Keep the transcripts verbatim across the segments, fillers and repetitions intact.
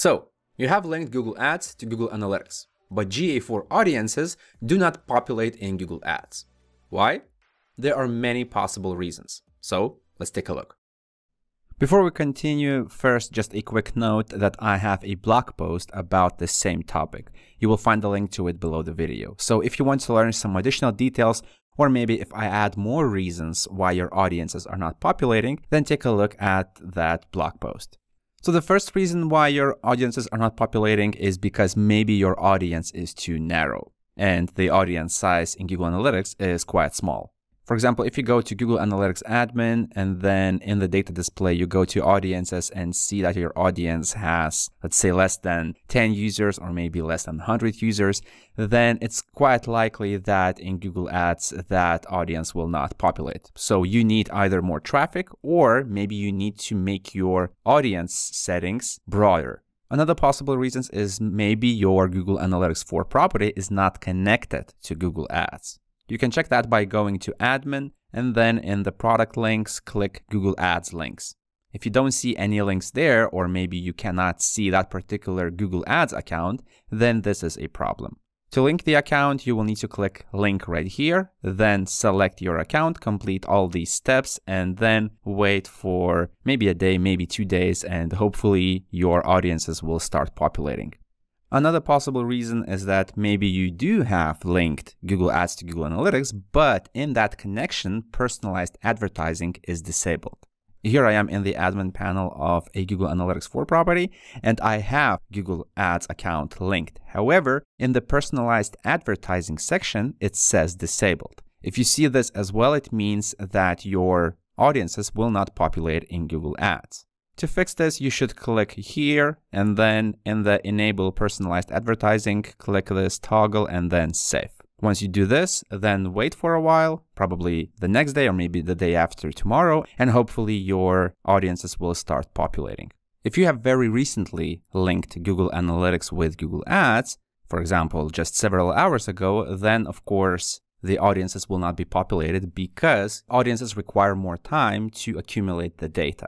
So you have linked Google Ads to Google Analytics, but G A four audiences do not populate in Google Ads. Why? There are many possible reasons. So let's take a look. Before we continue, first, just a quick note that I have a blog post about this same topic. You will find the link to it below the video. So if you want to learn some additional details, or maybe if I add more reasons why your audiences are not populating, then take a look at that blog post. So the first reason why your audiences are not populating is because maybe your audience is too narrow, and the audience size in Google Analytics is quite small. For example, if you go to Google Analytics admin and then in the data display, you go to audiences and see that your audience has, let's say, less than ten users or maybe less than one hundred users, then it's quite likely that in Google Ads, that audience will not populate. So you need either more traffic or maybe you need to make your audience settings broader. Another possible reason is maybe your Google Analytics four property is not connected to Google Ads. You can check that by going to admin and then in the product links, click Google Ads links. If you don't see any links there, or maybe you cannot see that particular Google Ads account, then this is a problem. To link the account, you will need to click link right here, then select your account, complete all these steps, and then wait for maybe a day, maybe two days, and hopefully your audiences will start populating. Another possible reason is that maybe you do have linked Google Ads to Google Analytics, but in that connection, personalized advertising is disabled. Here I am in the admin panel of a Google Analytics four property, and I have Google Ads account linked. However, in the personalized advertising section, it says disabled. If you see this as well, it means that your audiences will not populate in Google Ads. To fix this, you should click here and then in the enable personalized advertising, click this toggle and then save. Once you do this, then wait for a while, probably the next day or maybe the day after tomorrow, and hopefully your audiences will start populating. If you have very recently linked Google Analytics with Google Ads, for example, just several hours ago, then of course, the audiences will not be populated because audiences require more time to accumulate the data.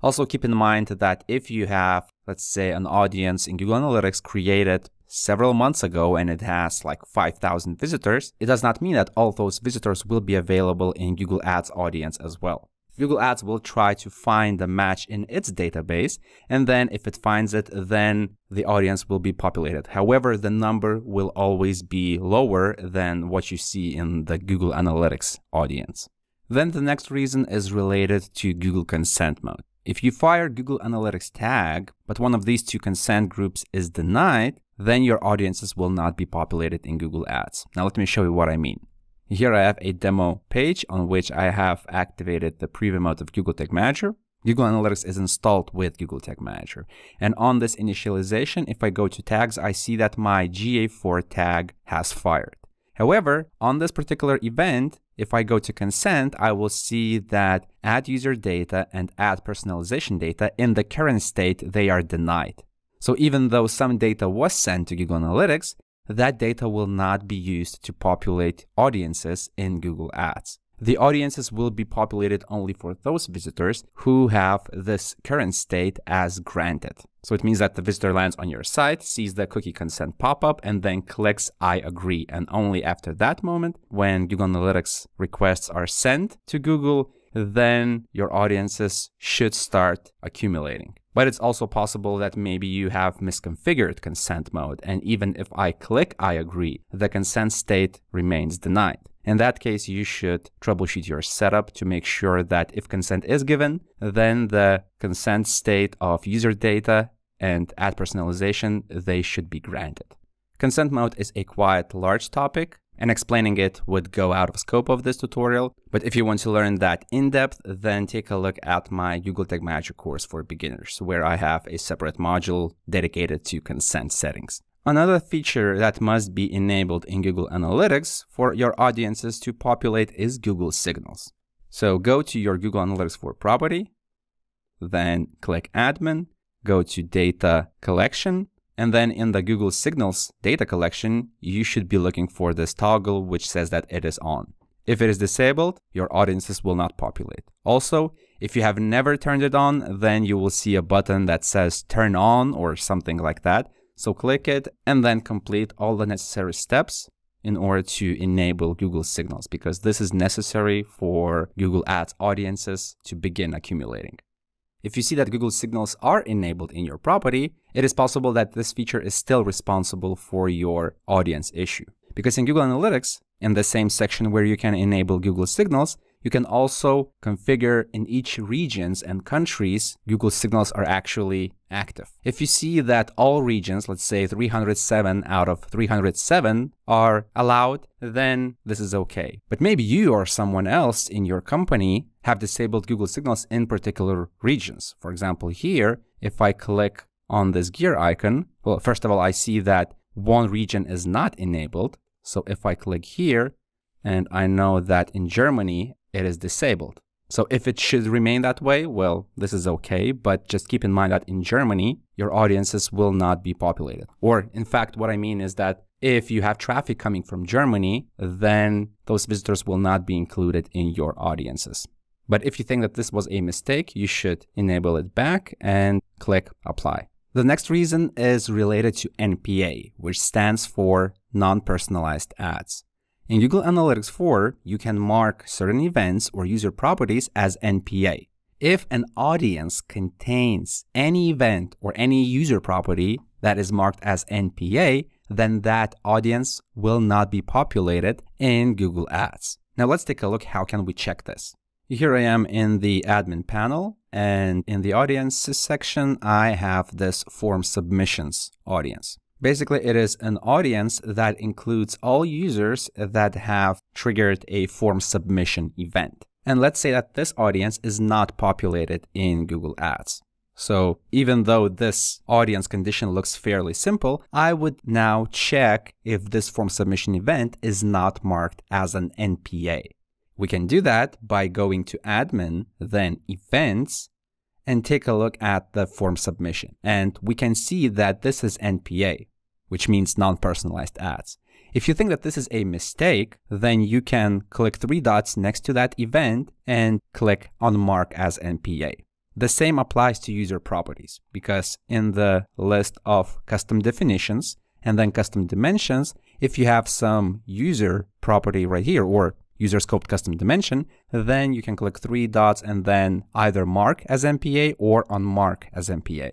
Also keep in mind that if you have, let's say, an audience in Google Analytics created several months ago and it has like five thousand visitors, it does not mean that all those visitors will be available in Google Ads audience as well. Google Ads will try to find a match in its database, and then if it finds it, then the audience will be populated. However, the number will always be lower than what you see in the Google Analytics audience. Then the next reason is related to Google Consent Mode. If you fire Google Analytics tag, but one of these two consent groups is denied, then your audiences will not be populated in Google Ads. Now let me show you what I mean. Here I have a demo page on which I have activated the preview mode of Google Tag Manager. Google Analytics is installed with Google Tag Manager. And on this initialization, if I go to tags, I see that my G A four tag has fired. However, on this particular event, if I go to consent, I will see that add user data and add personalization data in the current state, they are denied. So even though some data was sent to Google Analytics, that data will not be used to populate audiences in Google Ads. The audiences will be populated only for those visitors who have this current state as granted. So it means that the visitor lands on your site, sees the cookie consent pop-up, and then clicks I agree. And only after that moment, when Google Analytics requests are sent to Google, then your audiences should start accumulating. But it's also possible that maybe you have misconfigured consent mode. And even if I click I agree, the consent state remains denied. In that case, you should troubleshoot your setup to make sure that if consent is given, then the consent state of user data and add personalization, they should be granted. Consent mode is a quite large topic, and explaining it would go out of scope of this tutorial. But if you want to learn that in depth, then take a look at my Google Tag Manager course for beginners, where I have a separate module dedicated to consent settings. Another feature that must be enabled in Google Analytics for your audiences to populate is Google Signals. So go to your Google Analytics four property, then click admin, go to data collection, and then in the Google Signals data collection, you should be looking for this toggle which says that it is on. If it is disabled, your audiences will not populate. Also, If you have never turned it on, then you will see a button that says turn on or something like that. So click it and then complete all the necessary steps in order to enable Google Signals, because this is necessary for Google Ads audiences to begin accumulating. If you see that Google Signals are enabled in your property, it is possible that this feature is still responsible for your audience issue. Because in Google Analytics, in the same section where you can enable Google Signals, you can also configure in each regions and countries Google Signals are actually active. If you see that all regions, let's say three hundred seven out of three hundred seven are allowed, then this is okay. But maybe you or someone else in your company have disabled Google Signals in particular regions. For example, here, if I click on this gear icon, well, first of all, I see that one region is not enabled. So if I click here, and I know that in Germany, it is disabled. So if it should remain that way, well, this is okay, but just keep in mind that in Germany, your audiences will not be populated. Or in fact, what I mean is that if you have traffic coming from Germany, then those visitors will not be included in your audiences. But if you think that this was a mistake, you should enable it back and click apply. The next reason is related to N P A, which stands for non-personalized ads. In Google Analytics four, you can mark certain events or user properties as N P A. If an audience contains any event or any user property that is marked as N P A, then that audience will not be populated in Google Ads. Now let's take a look, how can we check this? Here I am in the admin panel, and in the audiences section, I have this form submissions audience. Basically, it is an audience that includes all users that have triggered a form submission event. And let's say that this audience is not populated in Google Ads. So even though this audience condition looks fairly simple, I would now check if this form submission event is not marked as an N P A. We can do that by going to admin, then events, and take a look at the form submission. And we can see that this is N P A, which means non-personalized ads. If you think that this is a mistake, then you can click three dots next to that event and click on mark as N P A. The same applies to user properties, because in the list of custom definitions and then custom dimensions, if you have some user property right here or user scoped custom dimension, then you can click three dots and then either mark as N P A or unmark as N P A.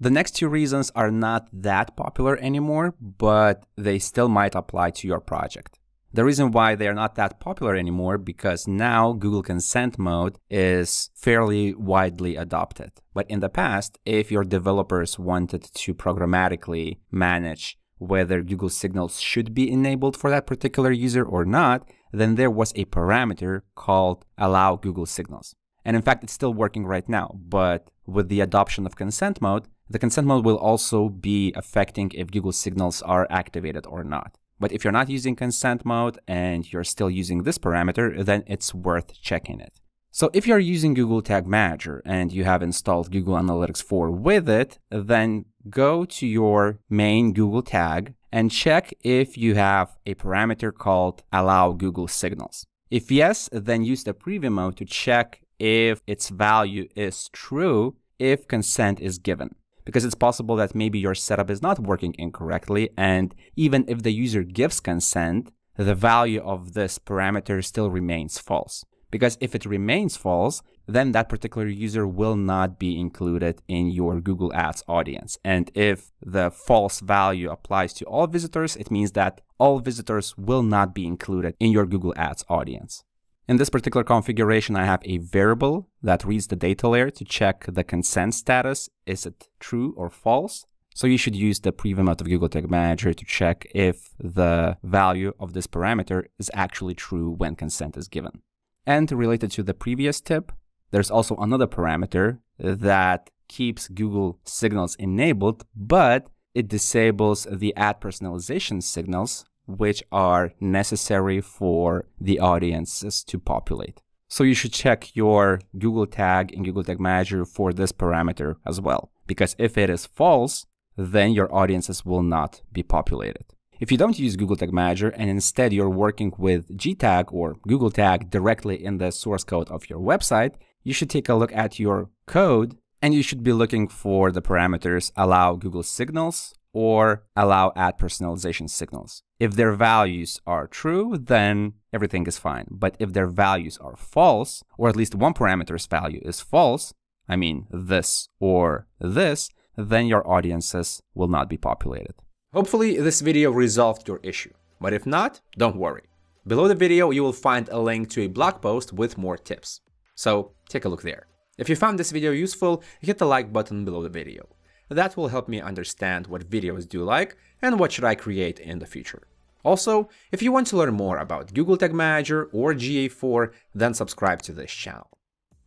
The next two reasons are not that popular anymore, but they still might apply to your project. The reason why they are not that popular anymore, because now Google Consent Mode is fairly widely adopted. But in the past, if your developers wanted to programmatically manage whether Google Signals should be enabled for that particular user or not, then there was a parameter called allow Google Signals. And in fact, it's still working right now, but with the adoption of consent mode, the consent mode will also be affecting if Google Signals are activated or not. But if you're not using consent mode and you're still using this parameter, then it's worth checking it. So if you're using Google Tag Manager and you have installed Google Analytics four with it, then go to your main Google tag and check if you have a parameter called allow Google Signals. If yes, then use the preview mode to check if its value is true if consent is given. Because it's possible that maybe your setup is not working incorrectly, and even if the user gives consent, the value of this parameter still remains false. Because if it remains false, then that particular user will not be included in your Google Ads audience. And if the false value applies to all visitors, it means that all visitors will not be included in your Google Ads audience. In this particular configuration, I have a variable that reads the data layer to check the consent status. Is it true or false? So you should use the preview mode of Google Tag Manager to check if the value of this parameter is actually true when consent is given. And related to the previous tip, there's also another parameter that keeps Google Signals enabled, but it disables the ad personalization signals, which are necessary for the audiences to populate. So you should check your Google tag in Google Tag Manager for this parameter as well, because if it is false, then your audiences will not be populated. If you don't use Google Tag Manager and instead you're working with GTag or Google Tag directly in the source code of your website, you should take a look at your code and you should be looking for the parameters allow Google Signals or allow ad personalization signals. If their values are true, then everything is fine. But if their values are false, or at least one parameter's value is false, I mean this or this, then your audiences will not be populated. Hopefully this video resolved your issue, but if not, don't worry. Below the video, you will find a link to a blog post with more tips. So take a look there. If you found this video useful, hit the like button below the video. That will help me understand what videos do you like and what should I create in the future. Also, if you want to learn more about Google Tag Manager or G A four, then subscribe to this channel.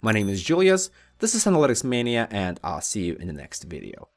My name is Julius, this is Analytics Mania, and I'll see you in the next video.